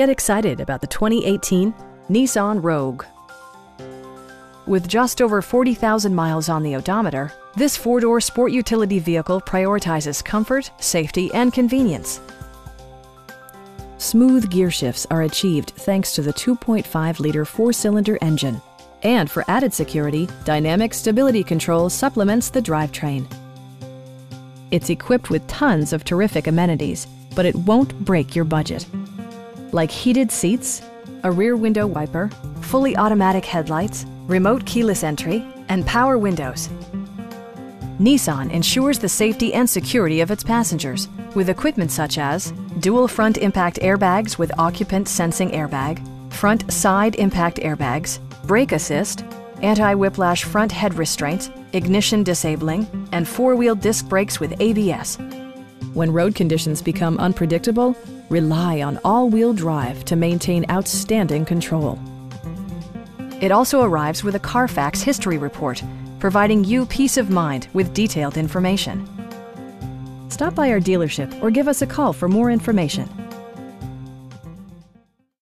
Get excited about the 2018 Nissan Rogue. With just over 40,000 miles on the odometer, this four-door sport utility vehicle prioritizes comfort, safety, and convenience. Smooth gear shifts are achieved thanks to the 2.5-liter four-cylinder engine. And for added security, dynamic stability control supplements the drivetrain. It's equipped with tons of terrific amenities, but it won't break your budget. Like heated seats, a rear window wiper, fully automatic headlights, remote keyless entry, and power windows. Nissan ensures the safety and security of its passengers with equipment such as dual front impact airbags with occupant sensing airbag, front side impact airbags, brake assist, anti-whiplash front head restraints, ignition disabling, and four-wheel disc brakes with ABS. When road conditions become unpredictable, rely on all-wheel drive to maintain outstanding control. It also arrives with a Carfax history report, providing you peace of mind with detailed information. Stop by our dealership or give us a call for more information.